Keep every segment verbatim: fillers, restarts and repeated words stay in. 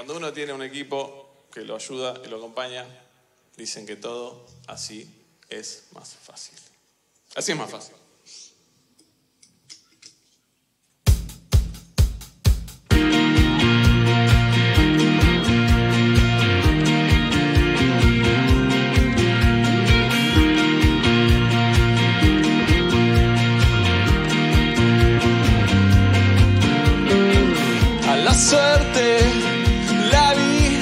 Cuando uno tiene un equipo que lo ayuda y lo acompaña, dicen que todo así es más fácil. Así es más fácil. A la suerte la vi,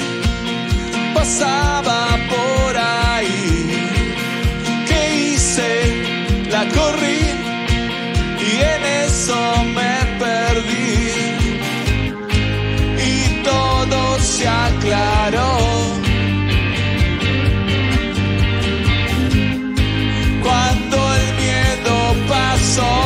pasaba por ahí. ¿Qué hice? La corrí y en eso me perdí. Y todo se aclaró cuando el miedo pasó.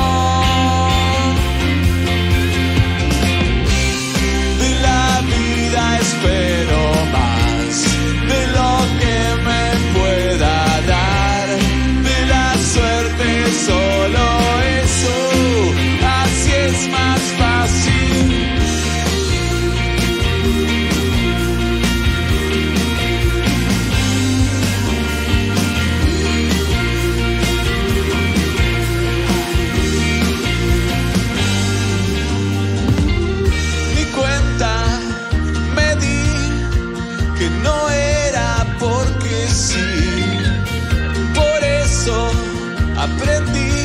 Aprendí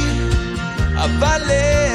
a valer.